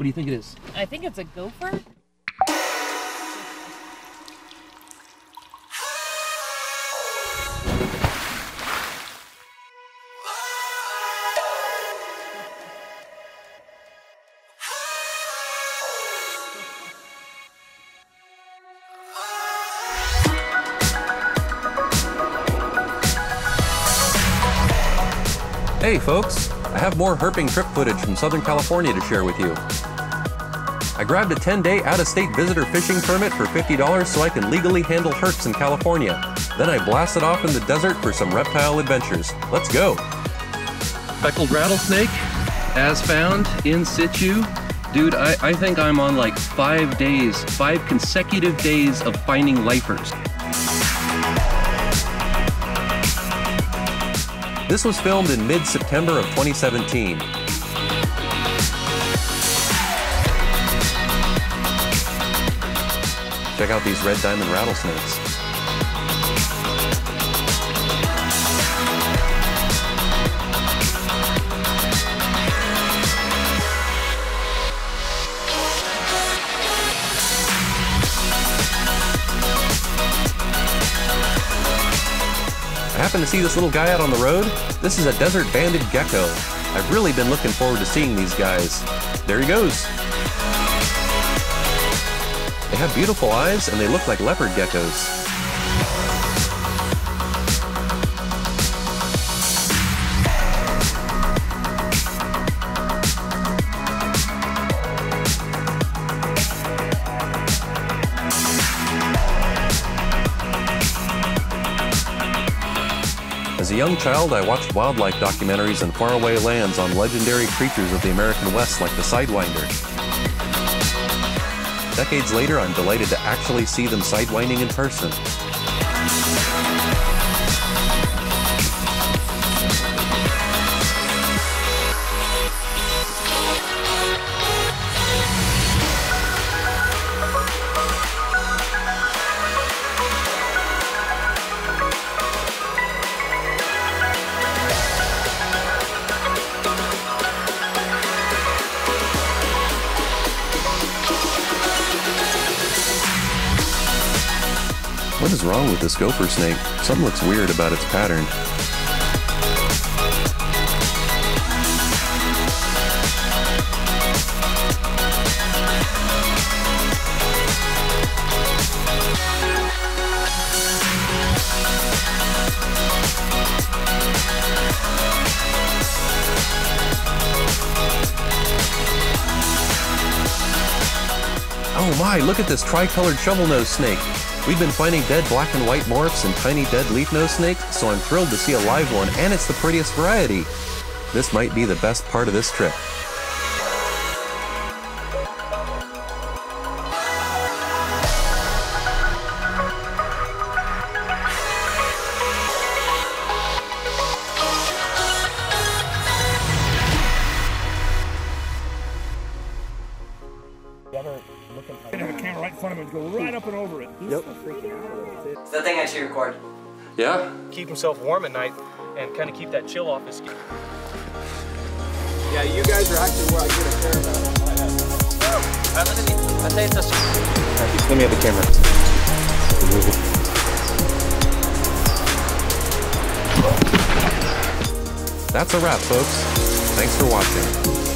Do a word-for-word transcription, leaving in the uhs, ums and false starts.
What do you think it is? I think it's a gopher. Hey folks, I have more herping trip footage from Southern California to share with you. I grabbed a ten day out-of-state visitor fishing permit for fifty dollars so I can legally handle herps in California. Then I blasted off in the desert for some reptile adventures. Let's go. Speckled rattlesnake, as found, in situ. Dude, I, I think I'm on like five days, five consecutive days of finding lifers. This was filmed in mid-September of twenty seventeen. Check out these red diamond rattlesnakes. I happen to see this little guy out on the road. This is a desert banded gecko. I've really been looking forward to seeing these guys. There he goes. They have beautiful eyes and they look like leopard geckos. As a young child, I watched wildlife documentaries in faraway lands on legendary creatures of the American West like the sidewinder. Decades later, I'm delighted to actually see them sidewinding in person. What is wrong with this gopher snake? Something looks weird about its pattern. Oh my, look at this tri-colored shovel-nosed snake. We've been finding dead black and white morphs and tiny dead leaf-nosed snakes, so I'm thrilled to see a live one, and it's the prettiest variety. This might be the best part of this trip. I have a camera right in front of him and go right up and over it. Yep. It's the thing I should record. Yeah? Keep himself warm at night and kind of keep that chill off his skin. Yeah, you guys are actually where I get a camera. Alright, let me I say it's a Alright, let me have the camera. That's a wrap, folks. Thanks for watching.